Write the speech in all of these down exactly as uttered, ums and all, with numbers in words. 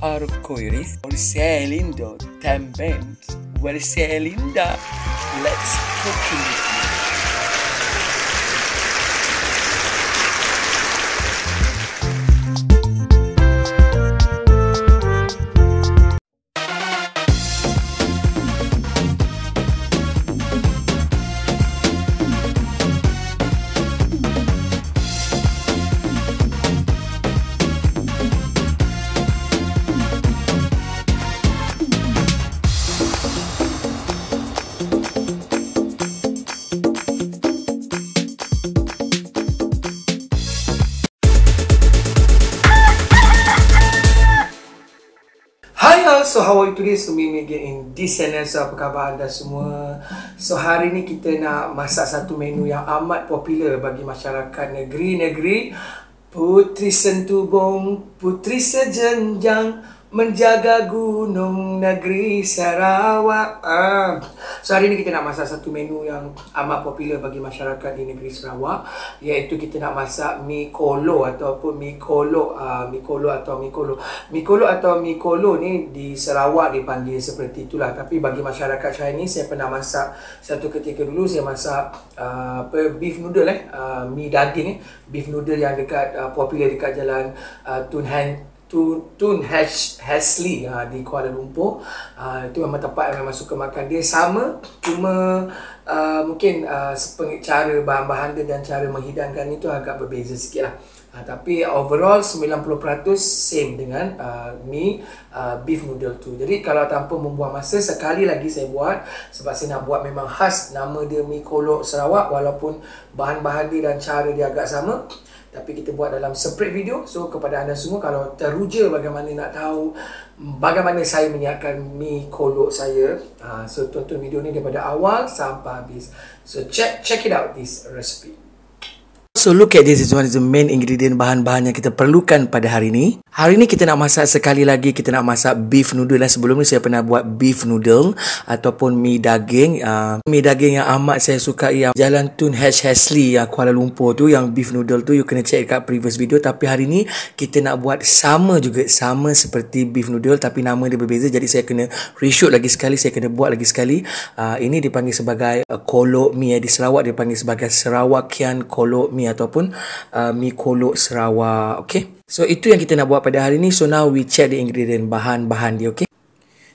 Arco-iris, celindo também, o celinda. Let's cook it. So how are you today? So me again in this channel. So apa khabar anda semua? So hari ni kita nak masak satu menu yang amat popular bagi masyarakat negeri-negeri. Puteri Sentubong, puteri sejenjang, menjaga gunung negeri Sarawak. ah. So hari ni kita nak masak satu menu yang amat popular bagi masyarakat di negeri Sarawak, iaitu kita nak masak mi kolo ataupun mi kolok. uh, Mi kolo atau mi kolo Mi kolo atau mi kolo ni di Sarawak dipanggil seperti itulah. Tapi bagi masyarakat Chinese, saya pernah masak satu ketika dulu. Saya masak uh, beef noodle, eh uh, mi daging, eh beef noodle yang dekat uh, popular dekat jalan uh, Tun Han Tun Hesley uh, di Kuala Lumpur. Uh, itu memang tempat yang memang suka makan dia. Sama, cuma uh, mungkin uh, cara bahan-bahan dia dan cara menghidangkan itu agak berbeza sikit lah. Uh, tapi overall sembilan puluh peratus same dengan uh, mi uh, beef noodle tu. Jadi kalau tanpa membuang masa, sekali lagi saya buat sebab saya nak buat memang khas. Nama dia mi kolok Sarawak, walaupun bahan-bahan dia dan cara dia agak sama, tapi kita buat dalam separate video. So kepada anda semua, kalau teruja bagaimana nak tahu bagaimana saya menyiapkan mi kolok saya, uh, so tonton video ni daripada awal sampai habis. So check check it out this recipe. So look at this, this one is the main ingredient, bahan-bahan yang kita perlukan pada hari ini. Hari ini kita nak masak, sekali lagi kita nak masak beef noodle lah. Sebelum ni saya pernah buat beef noodle ataupun mi daging. Uh, mi daging yang amat saya suka yang jalan Tun Hesley yang Kuala Lumpur tu, yang beef noodle tu, you kena check kat previous video. Tapi hari ni kita nak buat sama juga, sama seperti beef noodle tapi nama dia berbeza. Jadi saya kena reshoot lagi sekali, saya kena buat lagi sekali. Uh, ini dipanggil sebagai uh, kolok mi, di Sarawak dipanggil sebagai Sarawakian kolok mi ataupun uh, mi kolok Sarawak. Okay, so itu yang kita nak buat pada hari ni. So now we check the ingredient, bahan-bahan dia. Okay,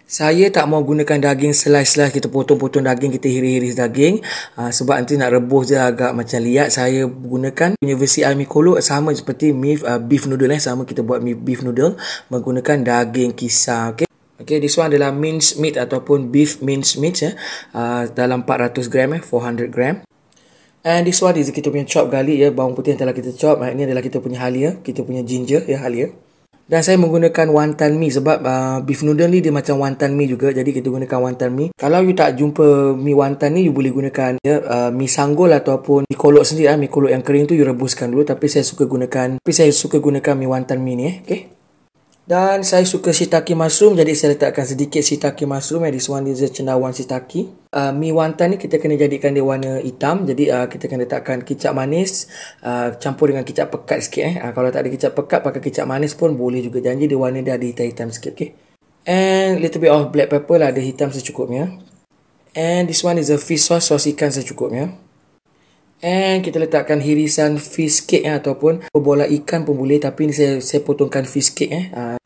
saya tak mau gunakan daging slice-slice, kita potong-potong daging, kita hiris-hiris daging, uh, sebab nanti nak rebus je agak macam liat. Saya gunakan punya versi mi kolok sama seperti mi uh, beef noodle eh. Sama kita buat mi beef noodle menggunakan daging kisar. Okay. Okay, this one adalah minced meat ataupun beef minced meat eh. Uh, dalam empat ratus gram eh, empat ratus gram. And this one is kita punya chop garlic ya, bawang putih yang telah kita chop. Ini adalah kita punya halia, kita punya ginger ya, halia. Dan saya menggunakan wonton mi sebab uh, beef noodle ni dia macam wonton mi juga. Jadi kita gunakan wonton mi. Kalau you tak jumpa mi wonton ni, you boleh gunakan ya, uh, mi sanggol ataupun mi kolok sendiri ah. Mi kolok yang kering tu you rebuskan dulu, tapi saya suka gunakan tapi saya suka gunakan mi wonton mi ni eh. Okey. Dan saya suka shiitaki mushroom, jadi saya letakkan sedikit shiitaki mushroom. This one is cendawan shiitaki. Uh, mi wonton ni kita kena jadikan dia warna hitam. Jadi uh, kita kena letakkan kicap manis uh, campur dengan kicap pekat sikit eh. Uh, kalau tak ada kicap pekat, pakai kicap manis pun boleh juga. Janji dia warna dia ada hitam-hitam sikit. Okay. And little bit of black pepper lah, ada hitam secukupnya. And this one is a fish sauce, sos ikan secukupnya. And kita letakkan hirisan fish cake eh, ataupun bola ikan pun boleh. Tapi ni saya, saya potongkan fish cake eh. Uh,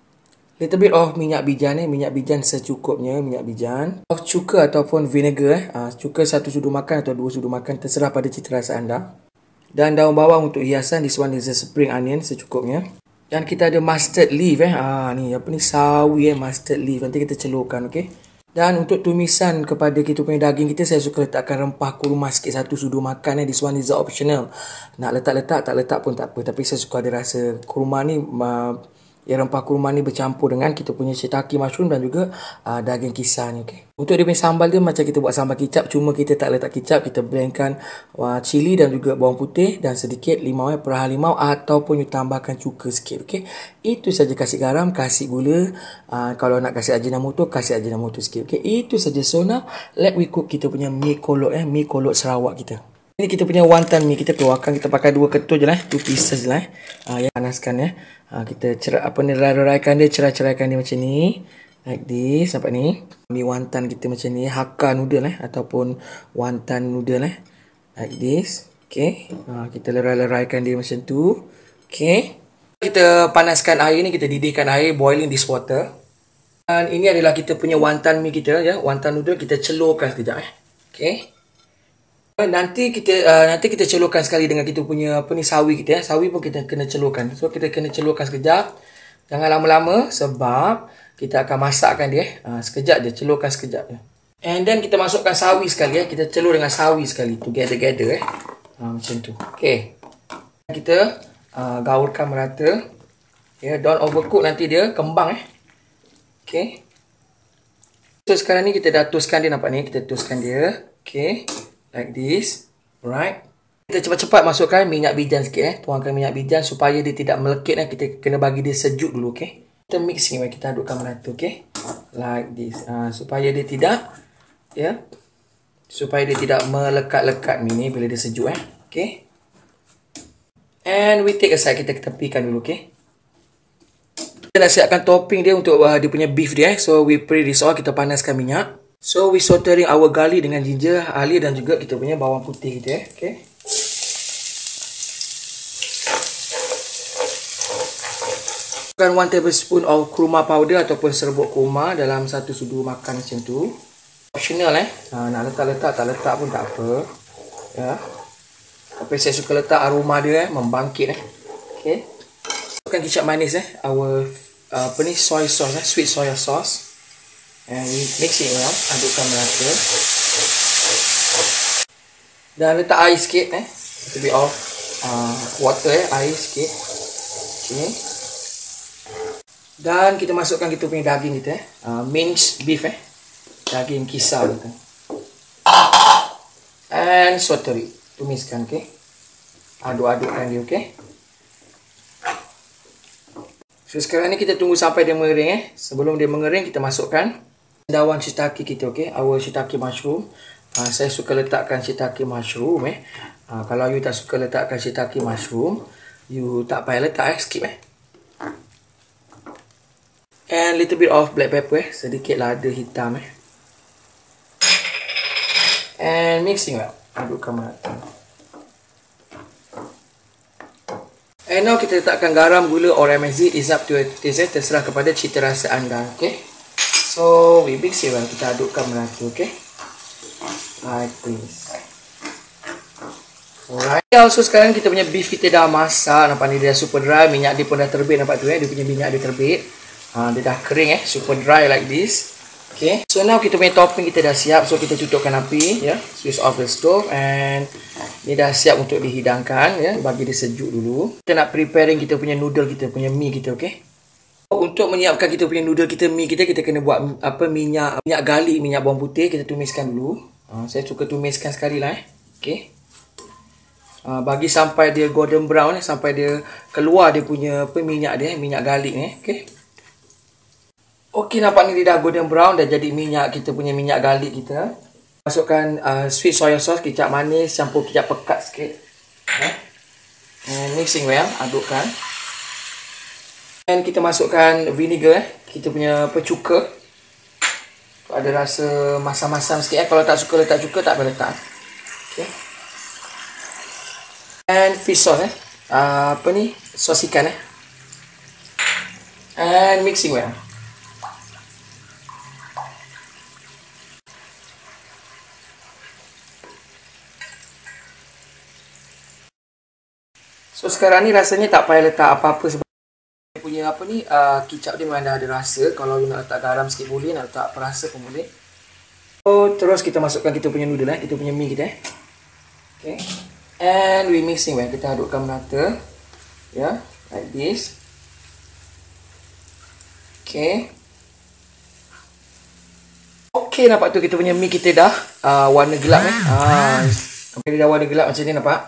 little bit of minyak bijan eh. Minyak bijan secukupnya, minyak bijan. Of cuka ataupun vinegar eh. Uh, cuka satu sudu makan atau dua sudu makan, terserah pada cita rasa anda. Dan daun bawang untuk hiasan. This one is a spring onion secukupnya. Dan kita ada mustard leaf eh. Uh, ni apa ni, sawi eh, mustard leaf. Nanti kita celurkan, okay. Dan untuk tumisan kepada kita punya daging kita, saya suka letakkan rempah kurma sikit, satu sudu makan eh. This one is optional. Nak letak-letak, tak letak pun tak apa. Tapi saya suka ada rasa kurma ni, uh, ya, rempah kurma ni bercampur dengan kita punya shiitake mushroom dan juga uh, daging kisar ni. Okay. Untuk dia punya sambal dia macam kita buat sambal kicap, cuma kita tak letak kicap. Kita blendkan uh, cili dan juga bawang putih dan sedikit limau eh, perahan limau ataupun you tambahkan cuka sikit. Okay. Itu saja. Kasih garam, kasih gula. Uh, kalau nak kasih ajinomoto, kasih ajinomoto sikit. Okay. Itu saja. So now let we cook kita punya mi kolok eh, mi kolok Sarawak kita. Ini kita punya wonton mie, kita tuangkan, kita pakai dua ketul je lah, two pieces lah. Ah, yang panaskan ya. Ah, kita cerai apa ni, raraikan dia, cerai-ceraikan dia macam ni. Like this, nampak ni. Mie wonton kita macam ni, Hakka noodle lah ataupun wonton noodle lah. Like this. Okey. Ah, kita lerai-leraikan dia macam tu. Okey. Kita panaskan air ni, kita didihkan air, boiling this water. Dan ini adalah kita punya wonton mie kita ya, wonton noodle kita celurkan sekejap eh. Okey. Nanti kita uh, nanti kita celurkan sekali dengan kita punya apa ni, sawi kita ya. Sawi pun kita kena celurkan. So kita kena celurkan sekejap. Jangan lama-lama sebab kita akan masakkan dia. Uh, sekejap je, celurkan sekejap je. And then kita masukkan sawi sekali ya. Kita celur dengan sawi sekali together-together eh. Uh, macam tu. Okey. Kita uh, gaulkan merata. Ya, yeah, don't overcook nanti dia kembang eh. Okey. So sekarang ni kita dah toastkan dia, nampak ni. Kita toastkan dia. Okey. Like this. Alright. Kita cepat-cepat masukkan minyak bijan sikit eh. Tuangkan minyak bijan supaya dia tidak melekit eh. Kita kena bagi dia sejuk dulu, okey. Kita mix ni, kita adukkan merata, okey. Like this. Uh, supaya dia tidak ya. Yeah. Supaya dia tidak melekat-lekat mie ni bila dia sejuk eh. Okey. And we take aside, kita tepikan dulu, okey. Kita nak siapkan topping dia untuk uh, dia punya beef dia eh. So we pre this all, kita panaskan minyak. So we sautéing our garlic dengan ginger, air dan juga kita punya bawang putih kita eh. Okey. Masukkan one tablespoon of kurma powder ataupun serbuk kurma dalam satu sudu makan macam tu. Optional eh. Ha, nak letak-letak tak letak pun tak apa. Ya. Tapi saya suka letak aroma dia eh, membangkit eh. Okey. Masukkan kicap manis eh, our uh, apa ni, soy sauce eh, sweet soy sauce. And we mix it well, adukkan merata. Dan letak air sikit eh, a little bit of uh, water eh, air sikit. Okay. Dan kita masukkan kita punya daging kita eh, uh, minced beef eh, daging kisar kita. And saute it, tumiskan, okay. Aduk-adukkan dia, okay. So sekarang ni kita tunggu sampai dia mengering eh. Sebelum dia mengering kita masukkan daun shiitake kita, okey, our shiitake mushroom. Uh, saya suka letakkan shiitake mushroom eh. Uh, kalau you tak suka letakkan shiitake mushroom, you tak payah letak eh, skip eh. And little bit of black pepper eh, sedikit lada hitam eh. And mixing well, adukkan merata. And now kita letakkan garam, gula or M S G, is up to your taste eh, terserah kepada cita rasa anda, okey. So, we mix it well. Kita adukkan merata, okay? Like this. Alright. Also, sekarang kita punya beef kita dah masak. Nampak ni dia super dry. Minyak dia pun dah terbit, nampak tu eh. Dia punya minyak dia terbit. Ha, dia dah kering eh. Super dry like this. Okay. So, now kita punya topping kita dah siap. So, kita tutupkan api. Ya. Yeah. Switch off the stove. And ni dah siap untuk dihidangkan. Ya. Yeah. Bagi dia sejuk dulu. Kita nak preparing kita punya noodle kita, punya mie kita, okay? Untuk menyiapkan kita punya noodle kita, mie kita, kita kena buat apa, minyak minyak garlic, minyak bawang putih. Kita tumiskan dulu. Uh, saya suka tumiskan sekali lah eh. Okay. Uh, bagi sampai dia golden brown eh. Sampai dia keluar dia punya apa, minyak dia eh. Minyak garlic ni eh. Okay. Okay, nampak ni dia dah golden brown. Dah jadi minyak kita punya minyak garlic kita. Masukkan uh, sweet soy sauce, kicap manis, campur kicap pekat sikit. Eh. And mixing well. Adukkan. Dan kita masukkan vinegar eh. Kita punya apa, cuka. Ada rasa masam-masam sikit eh. Kalau tak suka letak cuka tak boleh letak. Okay. And fish sauce eh. Uh, apa ni? Sos ikan eh. And mixing well. So sekarang ni rasanya tak payah letak apa-apa sebab punya apa ni, uh, kicap dia memang dah ada rasa. Kalau you nak letak garam sikit boleh, nak letak perasa pun boleh. So terus kita masukkan kita punya noodle eh, kita punya mie kita eh. Okay. And we mixing well, kita adukkan merata. Ya, yeah, like this. Okay. Okay, nampak tu kita punya mie kita dah uh, warna gelap eh. Ah, uh, dia dah warna gelap macam ni, nampak.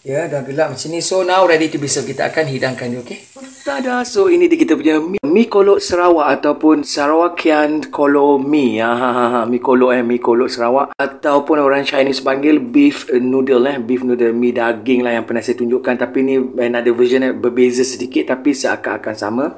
Ya, dah gelap macam ni. So, now ready to be served. Kita akan hidangkan dia, okay? Tada, so ini dia kita punya mie kolok Sarawak ataupun Sarawakian kolok mie. Ha, ha, ha. Mie kolok eh, mie kolok Sarawak ataupun orang Chinese panggil beef noodle eh, beef noodle, mie daging lah yang pernah saya tunjukkan. Tapi ni another version eh, berbeza sedikit tapi seakan-akan sama.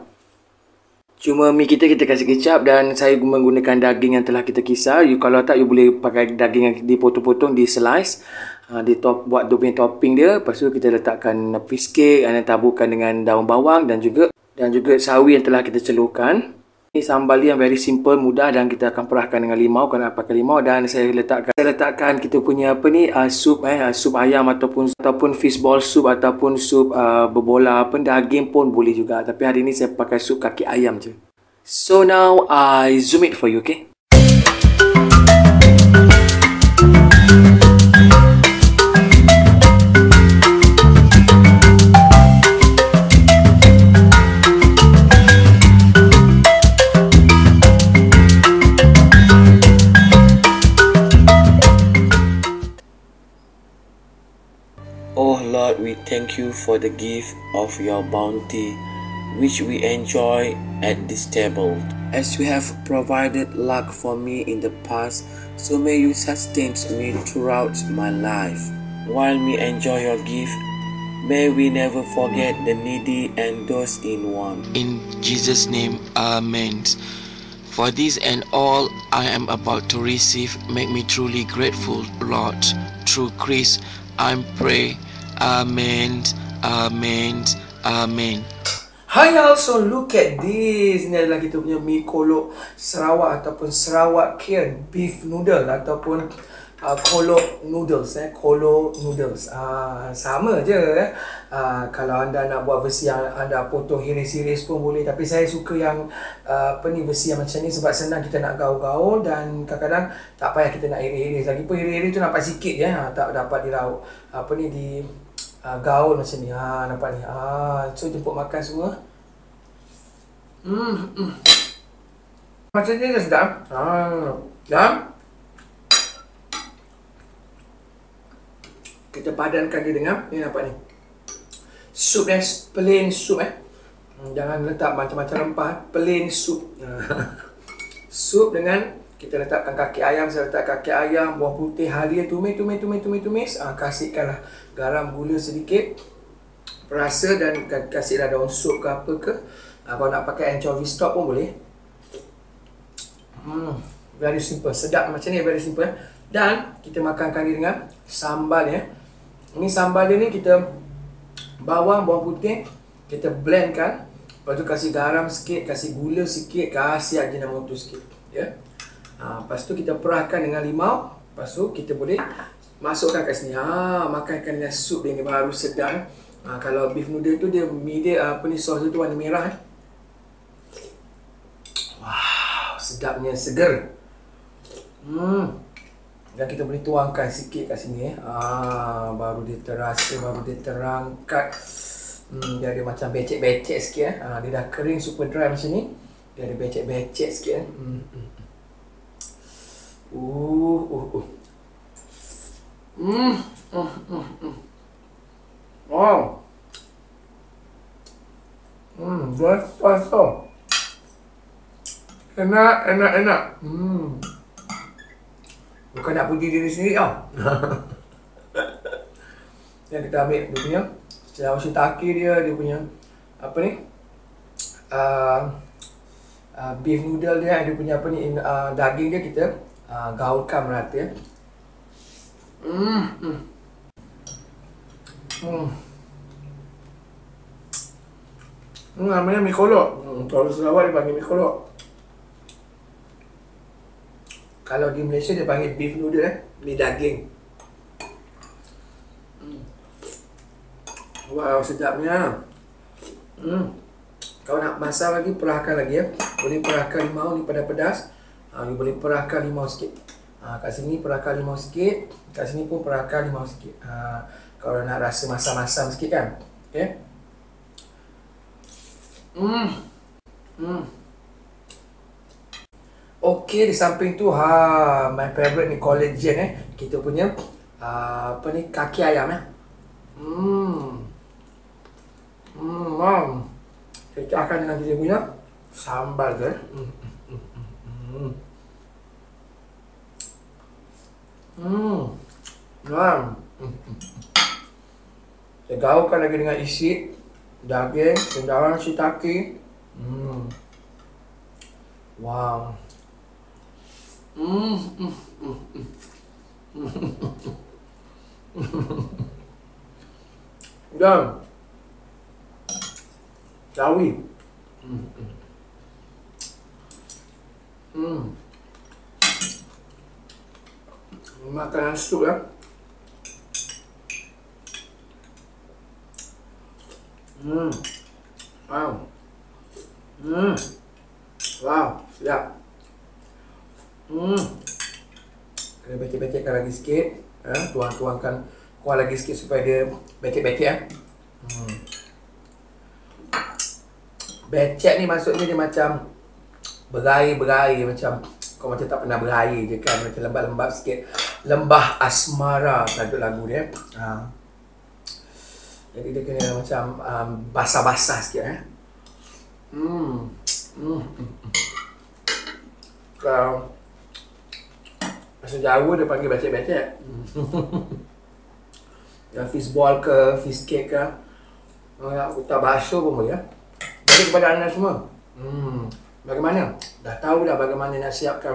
Cuma mie kita, kita kasih kicap dan saya menggunakan daging yang telah kita kisar. You, kalau tak, you boleh pakai daging yang dipotong-potong, di slice. Ha, di top, buat dia punya topping dia. Lepas tu kita letakkan piece cake dan taburkan dengan daun bawang dan juga dan juga sawi yang telah kita celurkan. Ini sambal yang very simple, mudah dan kita akan perahkan dengan limau. Kalau nak pakai limau dan saya letakkan saya letakkan kita punya apa ni, uh, sup eh, uh, sup ayam ataupun ataupun fishball soup ataupun sup uh, berbola, apa daging pun boleh juga. Tapi hari ni saya pakai sup kaki ayam je. So now I zoom it for you, okay? We thank you for the gift of your bounty, which we enjoy at this table. As you have provided luck for me in the past, so may you sustain me throughout my life. While we enjoy your gift, may we never forget the needy and those in want. In Jesus' name, amen. For this and all I am about to receive, make me truly grateful, Lord. Through Christ, I pray. Amen, amen, amen. Hi also, look at this. Ini adalah kita punya mie kolok Sarawak ataupun Sarawakian beef noodle ataupun uh, kolok noodles eh, kolok noodles. Uh, sama je eh. Uh, kalau anda nak buat versi yang anda potong hiris-hiris pun boleh, tapi saya suka yang uh, apa ni, versi yang macam ni sebab senang kita nak gaul-gaul dan kadang-kadang tak payah kita nak hiris-hiris. Lagipun hiris-hiris tu nampak sikit je, ha, tak dapat diraut apa ni di Uh, gaul macam ni, ha, nampak ni, ha, so jemput makan semua. Hmm, hmm. Macam ni dah sedap, ha, sedap. Kita padankan dia dengan, ni nampak ni, sup ni, plain sup eh, jangan letak macam-macam rempah, plain sup. Sup dengan kita letakkan kaki ayam, saya letak kaki ayam, buah putih halia, tumis, tumis, tumis, tumis, tumis. Ha, kasihkanlah garam, gula sedikit, perasa dan kasihlah daun sup ke apa ke. Ha, kalau nak pakai anchovy stock pun boleh. Hmm, very simple, sedap macam ni, very simple. Dan kita makankan dia dengan sambal ya. Ini sambal dia ni kita bawang, buah putih, kita blendkan. Lepas tu kasih garam sikit, kasih gula sikit, kasih aja nama tu sikit ya. Ha, lepas tu kita perahkan dengan limau. Lepas tu kita boleh masukkan kat sini. Ha, makankan dengan sup dia ni baru sedap. Ha, kalau beef noodle tu dia mie dia apa ni, sos dia tu warna merah. Eh. Wow, sedapnya, seger. Hmm. Dan kita boleh tuangkan sikit kat sini eh. Ha, baru dia terasa, baru dia terangkat. Hmm, dia ada macam becek-becek sikit eh. Ha, dia dah kering super dry macam ni. Dia ada becek-becek sikit eh. Hmm. Uh, uh, uh. Mm, mm, mm, mm. Wow. Hmm, just so. Enak, enak, enak. Hmm. Bukan nak puji diri sendiri tau. Yang kita ambil dia punya selawar shiitake dia, dia punya apa ni? Uh, uh, beef noodle dia, dia punya apa ni, uh, daging dia kita Uh, gaulkan merata. Hmm. Hmm. Hmm. Hmm, namanya mie kolok. Hmm, kalau Sarawak dia panggil mie kolok. Kalau di Malaysia dia panggil beef noodle eh, mie daging. Hmm. Wow, sedapnya. Hmm. Kalau nak masak lagi, perahkan lagi ya. Boleh perahkan limau ni pada pedas. Ha, you boleh perahkan limau sikit. Ha, kat sini perahkan limau sikit. Kat sini pun perahkan limau sikit. Ha, kalau nak rasa masam-masam sikit kan. Okay. Hmm. Hmm. Okay, di samping tu, ha, my favourite ni collagen eh. Kita punya ha, apa ni, kaki ayam eh. Hmm. Hmm, wow. Kecahkan dengan ibunya sambal deh. Hmm. Hmm. Hmm. Nah. Saya gaukkan lagi dengan isi daging, kendalan shiitake. Hmm. Wow. Hmm. Dan Jawi. Hmm. Hmm. Makan sup ya. Hmm. Wow. Hmm. Wow, siap. Hmm. Kita becek-becekkan lagi sikit. Ya, tuang-tuangkan kuah lagi sikit supaya dia becek-becek ya. Hmm. Becek ni maksudnya dia macam berair-berair, macam kau macam tak pernah berair je kan, macam lembab-lembab sikit. Lembah Asmara tajuk lagu dia. Ha. Jadi dia kena macam um, basah-basah sikit eh. Hmm. Hmm. Kalau bahasa Jawa dia panggil becek-becek. Yang fish ball ke, fish cake ke, utak basuh pun boleh ya. Jadi kepada anda semua, hmm, bagaimana? Dah tahu dah bagaimana nak siapkan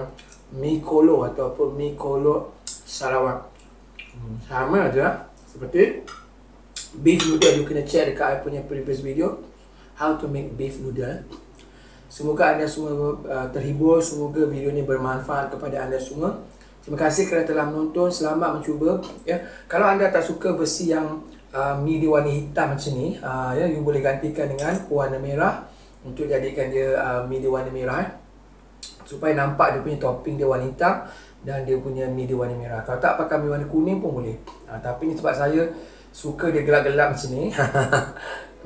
mee kolok ataupun mee kolok Sarawak. hmm, Sama je lah seperti beef noodle. You kena check dekat I punya previous video, how to make beef noodle. Semoga anda semua uh, terhibur. Semoga video ni bermanfaat kepada anda semua. Terima kasih kerana telah menonton. Selamat mencuba ya. Kalau anda tak suka versi yang uh, mi diwarna hitam macam ni, uh, ya, you boleh gantikan dengan warna merah untuk jadikan dia uh, mi diwarna merah eh. Supaya nampak dia punya topping dia warna hitam dan dia punya mi diwarna merah. Kalau tak pakai mi warna kuning pun boleh. uh, Tapi ni sebab saya suka dia gelap-gelap macam ni.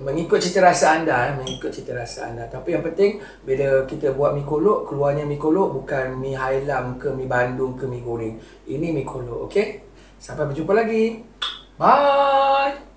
Mengikut cita rasa anda, mengikut cita rasa anda. Tapi yang penting, bila kita buat mi kolok, keluarnya mi kolok bukan mi Hailam ke mi Bandung ke mi goreng. Ini mi kolok, okey? Sampai berjumpa lagi. Bye!